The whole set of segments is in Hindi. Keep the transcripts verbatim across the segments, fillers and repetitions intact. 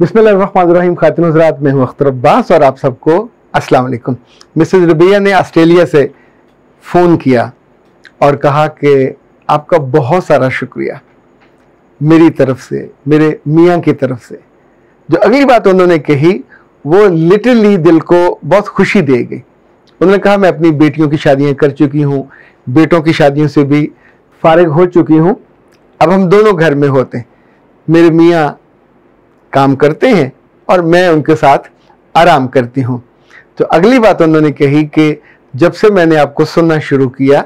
बिस्मिल्लाहिर्रहमानिर्रहीम खातिन हज़रात, मैं हूँ अख्तर अब्बास और आप सबको अस्सलाम वालेकुम। मिसेज रबिया ने ऑस्ट्रेलिया से फ़ोन किया और कहा कि आपका बहुत सारा शुक्रिया मेरी तरफ से, मेरे मियाँ की तरफ से। जो अगली बात उन्होंने कही वो लिटरली दिल को बहुत खुशी दे गई। उन्होंने कहा मैं अपनी बेटियों की शादियाँ कर चुकी हूँ, बेटों की शादियों से भी फारिग हो चुकी हूँ, अब हम दोनों घर में होते हैं। मेरे मियाँ काम करते हैं और मैं उनके साथ आराम करती हूँ। तो अगली बात उन्होंने कही कि जब से मैंने आपको सुनना शुरू किया,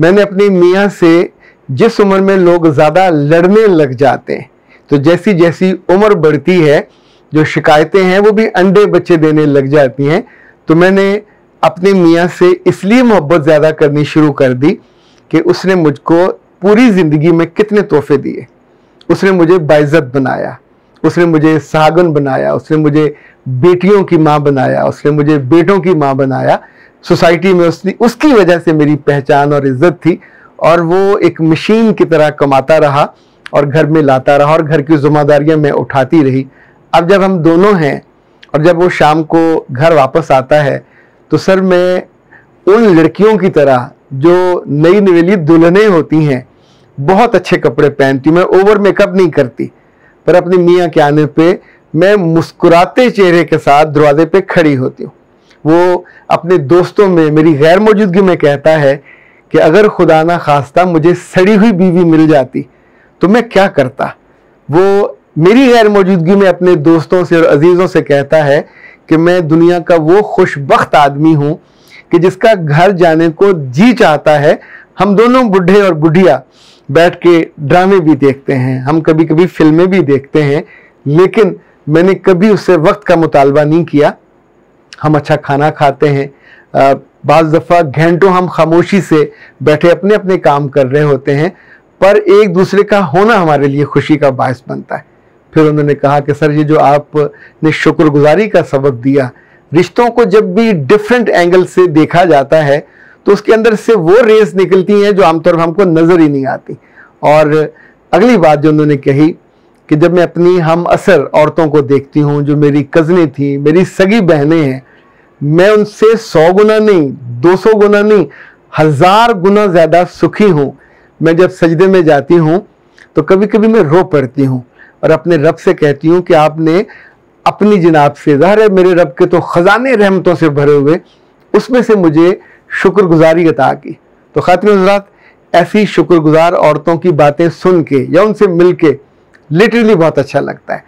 मैंने अपने मियाँ से, जिस उम्र में लोग ज़्यादा लड़ने लग जाते हैं, तो जैसी जैसी उम्र बढ़ती है जो शिकायतें हैं वो भी अंडे बच्चे देने लग जाती हैं, तो मैंने अपने मियाँ से इसलिए मोहब्बत ज़्यादा करनी शुरू कर दी कि उसने मुझको पूरी ज़िंदगी में कितने तोहफे दिए। उसने मुझे बाइज़्ज़त बनाया, उसने मुझे सागुन बनाया, उसने मुझे बेटियों की माँ बनाया, उसने मुझे बेटों की माँ बनाया। सोसाइटी में उसकी उसकी वजह से मेरी पहचान और इज्जत थी और वो एक मशीन की तरह कमाता रहा और घर में लाता रहा और घर की जिम्मेदारियाँ मैं उठाती रही। अब जब हम दोनों हैं और जब वो शाम को घर वापस आता है तो सर मैं उन लड़कियों की तरह जो नई नवेली दुल्हनें होती हैं, बहुत अच्छे कपड़े पहनती, मैं ओवर मेकअप नहीं करती, पर अपने मियाँ के आने पे मैं मुस्कुराते चेहरे के साथ दरवाजे पे खड़ी होती हूँ। वो अपने दोस्तों में मेरी गैर मौजूदगी में कहता है कि अगर खुदा ना खास्ता मुझे सड़ी हुई बीवी मिल जाती तो मैं क्या करता। वो मेरी गैर मौजूदगी में अपने दोस्तों से और अजीज़ों से कहता है कि मैं दुनिया का वो खुशबख्त आदमी हूँ कि जिसका घर जाने को जी चाहता है। हम दोनों बुढ़े और बुढ़िया बैठ के ड्रामे भी देखते हैं, हम कभी कभी फिल्में भी देखते हैं, लेकिन मैंने कभी उससे वक्त का मुतालबा नहीं किया। हम अच्छा खाना खाते हैं, बाज़ दफ़ा घंटों हम खामोशी से बैठे अपने अपने काम कर रहे होते हैं, पर एक दूसरे का होना हमारे लिए खुशी का बायस बनता है। फिर उन्होंने कहा कि सर ये जो आपने शुक्रगुजारी का सबक दिया, रिश्तों को जब भी डिफरेंट एंगल से देखा जाता है तो उसके अंदर से वो रेस निकलती हैं जो आमतौर पर हमको नज़र ही नहीं आती। और अगली बात जो उन्होंने कही कि जब मैं अपनी हम असर औरतों को देखती हूँ, जो मेरी कज़नें थी, मेरी सगी बहनें हैं, मैं उनसे सौ गुना नहीं, दो सौ गुना नहीं, हज़ार गुना ज़्यादा सुखी हूँ। मैं जब सजदे में जाती हूँ तो कभी कभी मैं रो पड़ती हूँ और अपने रब से कहती हूँ कि आपने अपनी जनाब से, ज़ाहिर है मेरे रब के तो ख़जाने रहमतों से भरे हुए, उसमें से मुझे शुक्रगुजारी अता की। तो खातिन हज़रात, ऐसी शुक्रगुजार औरतों की बातें सुन के या उनसे मिल के लिटरली बहुत अच्छा लगता है।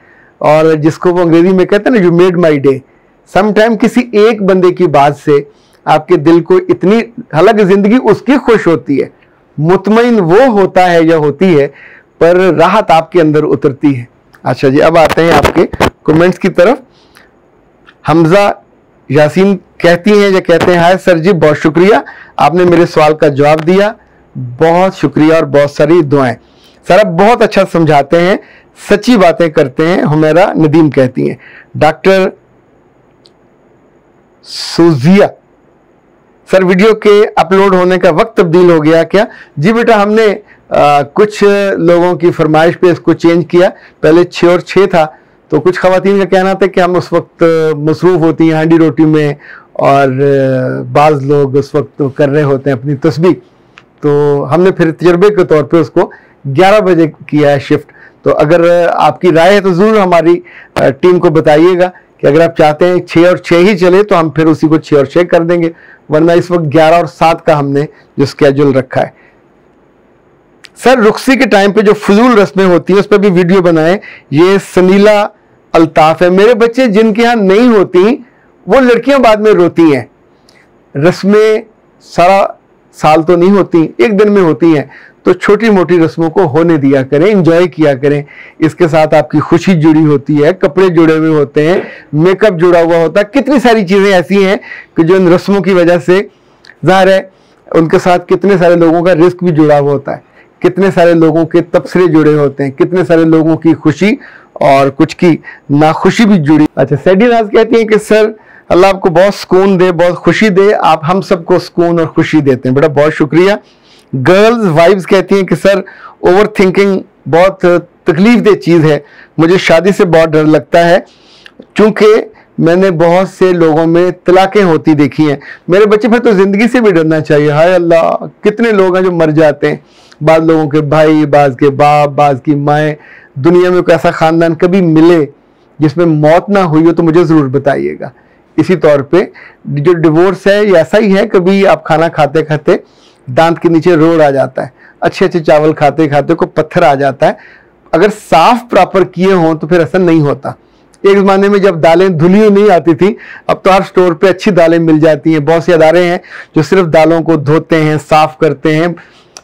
और जिसको वो अंग्रेज़ी में कहते हैं ना, you made my day, sometime किसी एक बंदे की बात से आपके दिल को इतनी, हालांकि ज़िंदगी उसकी खुश होती है, मुतमईन वो होता है या होती है, पर राहत आपके अंदर उतरती है। अच्छा जी, अब आते हैं आपके कमेंट्स की तरफ। हमज़ा यासीन कहती हैं या कहते हैं, हाय सर जी, बहुत शुक्रिया आपने मेरे सवाल का जवाब दिया, बहुत शुक्रिया और बहुत सारी दुआएं। सर आप बहुत अच्छा समझाते हैं, सच्ची बातें करते हैं। हमारा नदीम कहती हैं, डॉक्टर सुजिया सर वीडियो के अपलोड होने का वक्त तब्दील हो गया क्या? जी बेटा, हमने आ, कुछ लोगों की फरमाइश पे इसको चेंज किया, पहले छः और छः था, तो कुछ ख़वातीन का कहना था कि हम उस वक्त मसरूफ़ होती हैं हांडी रोटी में और बाज़ लोग उस वक्त कर रहे होते हैं अपनी तस्बीह, तो हमने फिर तजर्बे के तौर पे उसको ग्यारह बजे किया है शिफ्ट। तो अगर आपकी राय है तो ज़रूर हमारी टीम को बताइएगा कि अगर आप चाहते हैं छः और छः ही चले तो हम फिर उसी को छः और छः कर देंगे, वरना इस वक्त ग्यारह और सात का हमने जो स्केड्यूल रखा है। सर रुखसी के टाइम पे जो फजूल रस्में होती हैं उस पर भी वीडियो बनाएं, ये सनीला अल्ताफ है। मेरे बच्चे जिनके यहाँ नहीं होती वो लड़कियाँ बाद में रोती हैं, रस्में सारा साल तो नहीं होती, एक दिन में होती हैं, तो छोटी मोटी रस्मों को होने दिया करें, इंजॉय किया करें। इसके साथ आपकी खुशी जुड़ी होती है, कपड़े जुड़े हुए होते हैं, मेकअप जुड़ा हुआ होता है, कितनी सारी चीज़ें ऐसी हैं कि जो इन रस्मों की वजह से, ज़ाहिर है उनके साथ कितने सारे लोगों का रिस्क भी जुड़ा हुआ होता है, कितने सारे लोगों के तबसरे जुड़े होते हैं, कितने सारे लोगों की खुशी और कुछ की नाखुशी भी जुड़ी। अच्छा, सैडी नाज कहती हैं कि सर अल्लाह आपको बहुत सुकून दे, बहुत खुशी दे, आप हम सबको सुकून और खुशी देते हैं बेटा, बहुत शुक्रिया। गर्ल्स वाइब्स कहती हैं कि सर ओवर थिंकिंग बहुत तकलीफ दे चीज़ है। मुझे शादी से बहुत डर लगता है क्योंकि मैंने बहुत से लोगों में तलाकें होती देखी हैं। मेरे बच्चे फिर तो ज़िंदगी से भी डरना चाहिए। हाय अल्लाह, कितने लोग हैं जो मर जाते हैं। बाद लोगों के भाई, बाज के बाप, बाज की माएँ। दुनिया में कोई ऐसा ख़ानदान कभी मिले जिसमें मौत ना हुई हो तो मुझे ज़रूर बताइएगा। इसी तौर पे जो डिवोर्स है ये ऐसा ही है, कभी आप खाना खाते खाते दांत के नीचे रोड़ आ जाता है, अच्छे अच्छे चावल खाते खाते को पत्थर आ जाता है। अगर साफ प्रॉपर किए हों तो फिर ऐसा नहीं होता। एक ज़माने में जब दालें धुली हुई नहीं आती थी, अब तो हर स्टोर पे अच्छी दालें मिल जाती हैं। बहुत से अदारे हैं जो सिर्फ दालों को धोते हैं, साफ़ करते हैं,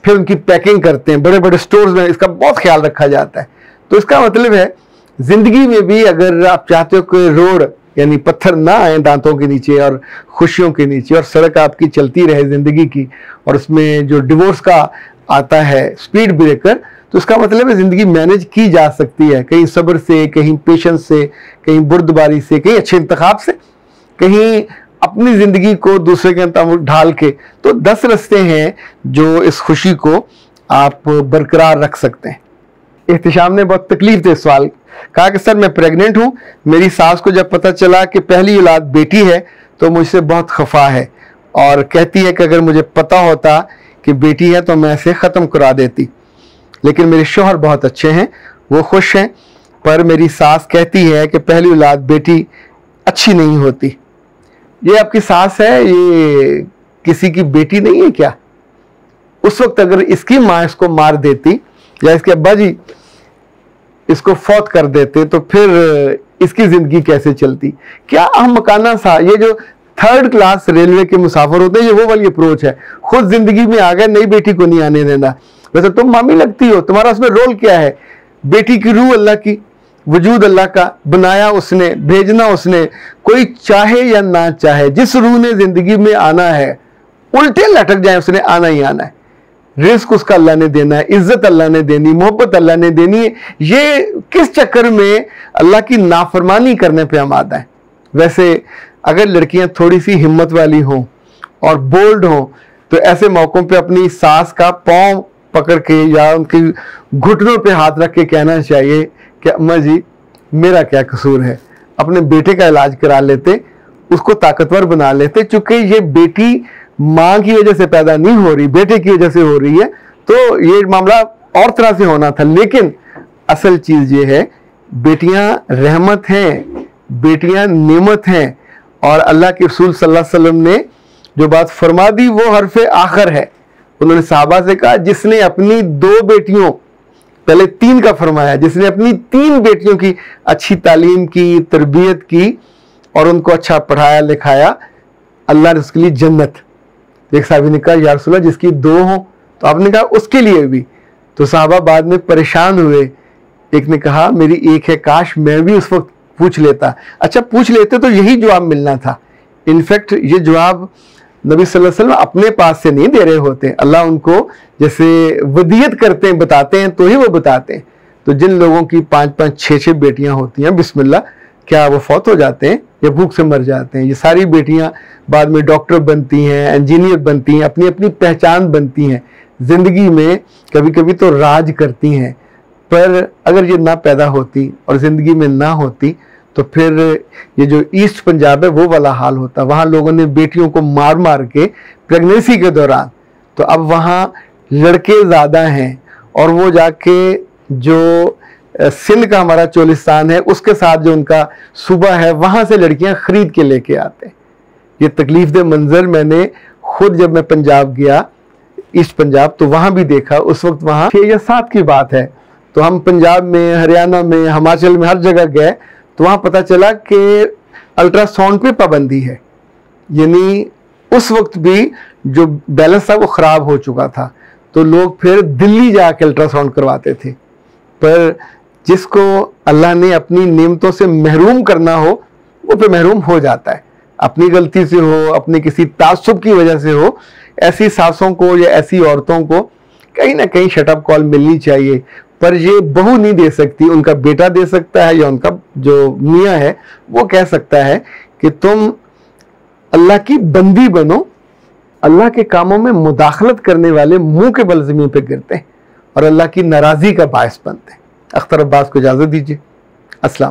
फिर उनकी पैकिंग करते हैं। बड़े बड़े स्टोर्स में इसका बहुत ख्याल रखा जाता है। तो इसका मतलब है ज़िंदगी में भी अगर आप चाहते हो कि रोड़ यानी पत्थर ना आए दांतों के नीचे और खुशियों के नीचे, और सड़क आपकी चलती रहे ज़िंदगी की, और उसमें जो डिवोर्स का आता है स्पीड ब्रेकर, तो इसका मतलब है ज़िंदगी मैनेज की जा सकती है। कहीं सब्र से, कहीं पेशेंस से, कहीं बुर्दबारी से, कहीं अच्छे इंतखाब से, कहीं अपनी ज़िंदगी को दूसरे के अंदर ढाल के। तो दस रस्ते हैं जो इस खुशी को आप बरकरार रख सकते हैं। इहतिशाम ने बहुत तकलीफ दे सवाल कहा कि सर मैं प्रेग्नेंट हूँ, मेरी सास को जब पता चला कि पहली औलाद बेटी है तो मुझसे बहुत खफा है, और कहती है कि अगर मुझे पता होता कि बेटी है तो मैं इसे ख़त्म करा देती। लेकिन मेरे शौहर बहुत अच्छे हैं, वो खुश हैं, पर मेरी सास कहती है कि पहली औलाद बेटी अच्छी नहीं होती। ये आपकी सास है, ये किसी की बेटी नहीं है क्या? उस वक्त अगर इसकी माँ इसको मार देती या इसके अब्बा जी इसको फौत कर देते तो फिर इसकी ज़िंदगी कैसे चलती? क्या अहमकाना सा, ये जो थर्ड क्लास रेलवे के मुसाफिर होते हैं ये वो वाली अप्रोच है। खुद ज़िंदगी में आ गए, नई बेटी को नहीं आने देना। वैसे तुम मामी लगती हो, तुम्हारा उसमें रोल क्या है? बेटी की रूह अल्लाह की, वजूद अल्लाह का, बनाया उसने, भेजना उसने, कोई चाहे या ना चाहे जिस रूह ने ज़िंदगी में आना है, उल्टे लटक जाए उसने आना ही आना है। रिस्क उसका अल्लाह ने देना है, इज्जत अल्लाह ने देनी, मोहब्बत अल्लाह ने देनी है। ये किस चक्कर में अल्लाह की नाफरमानी करने पे हम आता है। वैसे अगर लड़कियां थोड़ी सी हिम्मत वाली हों और बोल्ड हों तो ऐसे मौक़ों पे अपनी सास का पाँव पकड़ के या उनके घुटनों पे हाथ रख के कहना चाहिए कि अम्मा जी मेरा क्या कसूर है, अपने बेटे का इलाज करा लेते, उसको ताकतवर बना लेते। चूँकि ये बेटी माँ की वजह से पैदा नहीं हो रही, बेटे की वजह से हो रही है, तो ये मामला और तरह से होना था। लेकिन असल चीज़ ये है, बेटियाँ रहमत हैं, बेटियाँ नेमत हैं, और अल्लाह के रसूल सल्लल्लाहु अलैहि वसल्लम ने जो बात फरमा दी वो हरफ आखिर है। उन्होंने साहबा से कहा जिसने अपनी दो बेटियों, पहले तीन का फरमाया, जिसने अपनी तीन बेटियों की अच्छी तालीम की, तरबियत की और उनको अच्छा पढ़ाया लिखाया, अल्लाह ने उसके लिए जन्नत। एक साहबी ने कहा या रसूल अल्लाह जिसकी दो हों, तो आपने कहा उसके लिए भी। तो साहबा बाद में परेशान हुए, एक ने कहा मेरी एक है, काश मैं भी उस वक्त पूछ लेता। अच्छा पूछ लेते तो यही जवाब मिलना था। इनफैक्ट ये जवाब नबी सल्लल्लाहु अलैहि वसल्लम अपने पास से नहीं दे रहे होते, अल्लाह उनको जैसे वदियत करते हैं, बताते हैं तो ही वो बताते हैं। तो जिन लोगों की पाँच पाँच छः छः बेटियाँ होती हैं, बिस्मिल्लाह, क्या वो फौत हो जाते हैं या भूख से मर जाते हैं? ये सारी बेटियां बाद में डॉक्टर बनती हैं, इंजीनियर बनती हैं, अपनी अपनी पहचान बनती हैं, ज़िंदगी में कभी कभी तो राज करती हैं। पर अगर ये ना पैदा होती और ज़िंदगी में ना होती तो फिर ये जो ईस्ट पंजाब है वो वाला हाल होता। वहाँ लोगों ने बेटियों को मार मार के प्रेगनेंसी के दौरान, तो अब वहाँ लड़के ज़्यादा हैं और वो जाके जो सिंध का हमारा चोलिस्तान है उसके साथ जो उनका सूबा है वहाँ से लड़कियाँ ख़रीद के लेके आते हैं। ये तकलीफ दे मंज़र मैंने खुद जब मैं पंजाब गया, ईस्ट पंजाब, तो वहाँ भी देखा। उस वक्त वहाँ छः या सात की बात है, तो हम पंजाब में, हरियाणा में, हिमाचल में, हर जगह गए तो वहाँ पता चला कि अल्ट्रासाउंड पे पाबंदी है। यानी उस वक्त भी जो बैलेंस था वो ख़राब हो चुका था, तो लोग फिर दिल्ली जा के अल्ट्रासाउंड करवाते थे। पर जिसको अल्लाह ने अपनी नेमतों से महरूम करना हो वो पे महरूम हो जाता है, अपनी गलती से हो, अपने किसी तासुब की वजह से हो। ऐसी सासों को या ऐसी औरतों को कहीं ना कहीं शटअप कॉल मिलनी चाहिए, पर ये बहू नहीं दे सकती। उनका बेटा दे सकता है या उनका जो मियाँ है वो कह सकता है कि तुम अल्लाह की बंदी बनो। अल्लाह के कामों में मुदाखलत करने वाले मुँह के बल ज़मीन पर गिरते हैं और अल्लाह की नाराज़ी का बायस बनते हैं। अख्तर अब्बास को इजाज़त दीजिए। अस्सलाम।